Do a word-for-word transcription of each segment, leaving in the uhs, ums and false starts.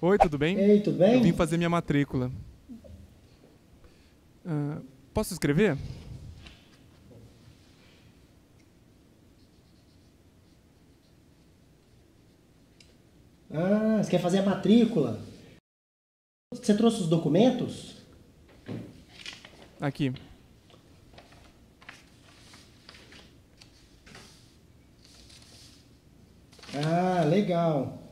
Oi, tudo bem? Ei, tudo bem? Eu vim fazer minha matrícula. Uh, posso escrever? Ah, você quer fazer a matrícula? Você trouxe os documentos? Aqui. Ah, legal.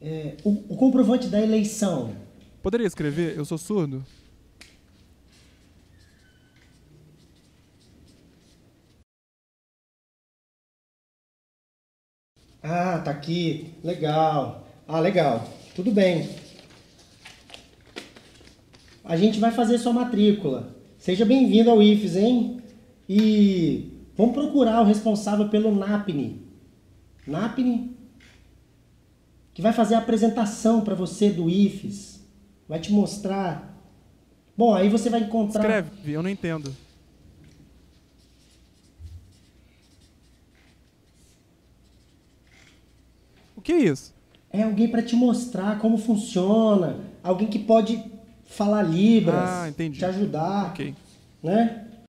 É, o, o comprovante da eleição. Poderia escrever? Eu sou surdo. Ah, tá aqui. Legal. Ah, legal. Tudo bem. A gente vai fazer sua matrícula. Seja bem-vindo ao I F E S, hein? E vamos procurar o responsável pelo NAPNE. NAPNE? Que vai fazer a apresentação para você do I F E S. Vai te mostrar. Bom, aí você vai encontrar... Escreve, eu não entendo. O que é isso? É alguém para te mostrar como funciona. Alguém que pode falar Libras. Ah, entendi. Te ajudar. Ok. Né?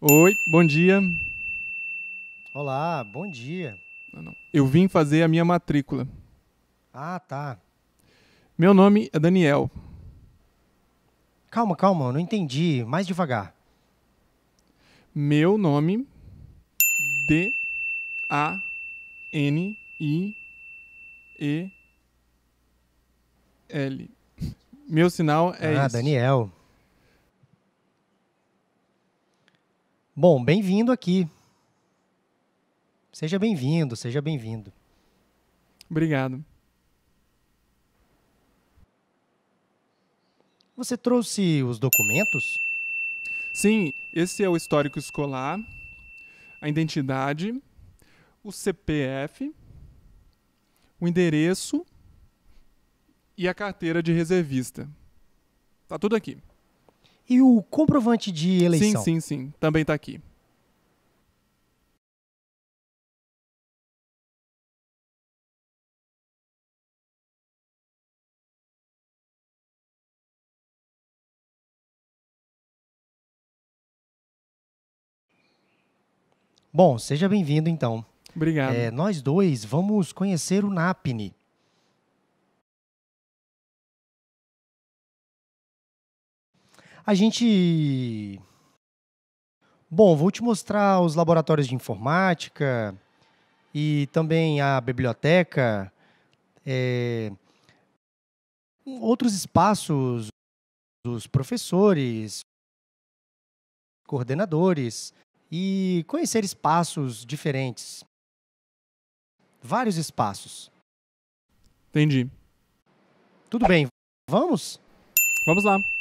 Oi, bom dia. Olá, bom dia. Eu vim fazer a minha matrícula. Ah, tá. Meu nome é Daniel. Calma, calma, eu não entendi. Mais devagar. Meu nome... D A N I E L. Meu sinal é isso. Ah, esse. Daniel. Bom, bem-vindo aqui. Seja bem-vindo, seja bem-vindo. Obrigado. Você trouxe os documentos? Sim, esse é o histórico escolar, a identidade, o C P F, o endereço e a carteira de reservista. Tá tudo aqui. E o comprovante de eleição? Sim, sim, sim. Também tá aqui. Bom, seja bem-vindo, então. Obrigado. É, nós dois vamos conhecer o NAPNE. A gente... Bom, vou te mostrar os laboratórios de informática e também a biblioteca, é... outros espaços dos professores, coordenadores... e conhecer espaços diferentes. Vários espaços. Entendi. Tudo bem, vamos? Vamos lá.